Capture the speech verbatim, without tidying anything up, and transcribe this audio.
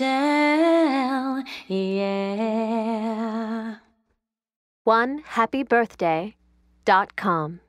Marichelle, yeah. one happy birthday dot com